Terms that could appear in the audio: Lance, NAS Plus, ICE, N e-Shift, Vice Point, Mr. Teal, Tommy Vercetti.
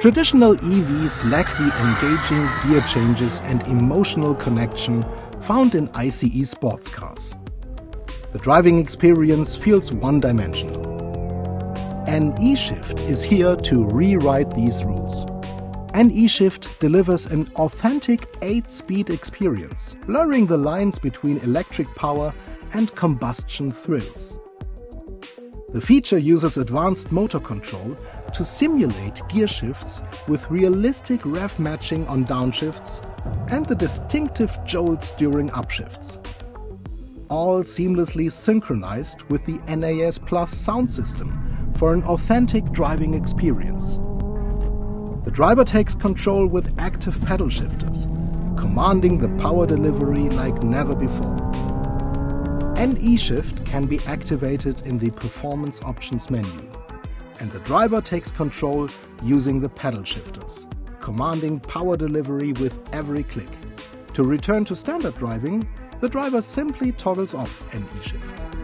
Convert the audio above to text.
Traditional EVs lack the engaging gear changes and emotional connection found in ICE sports cars. The driving experience feels one-dimensional. N e-Shift is here to rewrite these rules. N e-Shift delivers an authentic 8-speed experience, blurring the lines between electric power and combustion thrills. The feature uses advanced motor control to simulate gear shifts with realistic rev matching on downshifts and the distinctive jolts during upshifts, all seamlessly synchronized with the NAS Plus sound system for an authentic driving experience. The driver takes control with active pedal shifters, commanding the power delivery like never before. N e-Shift can be activated in the Performance Options menu, and the driver takes control using the pedal shifters, commanding power delivery with every click. To return to standard driving, the driver simply toggles off N e-Shift.